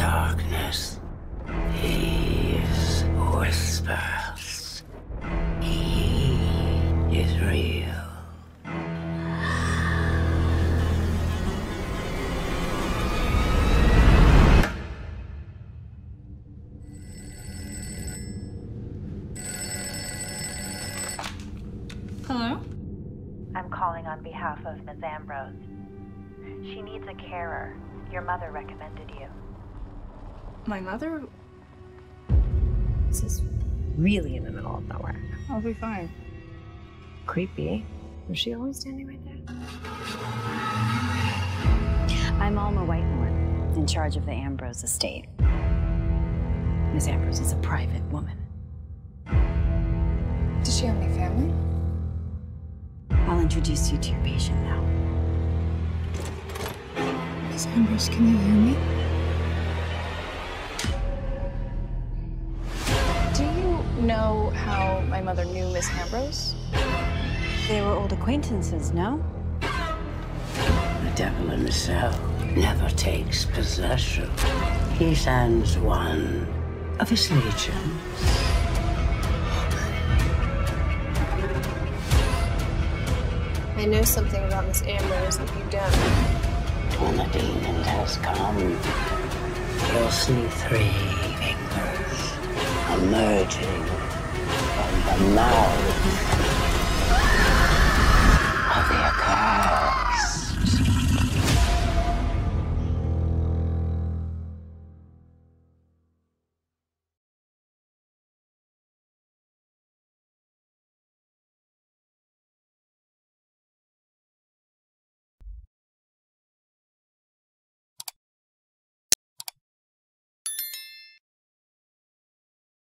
darkness. These whispers. He is real. Hello? I'm calling on behalf of Ms. Ambrose. She needs a carer. Your mother recommended you. My mother? This is really in the middle of nowhere. I'll be fine. Creepy. Was she always standing right there? I'm Alma Whitemore, in charge of the Ambrose estate. Miss Ambrose is a private woman. Does she have any family? I'll introduce you to your patient now. Miss Ambrose, can you hear me? Do you know how my mother knew Miss Ambrose? They were old acquaintances, no? The devil himself never takes possession. He sends one of his legions. I know something about Miss Ambrose that you don't. When the demon has come, you'll see three fingers emerging from the mouth of the accursed.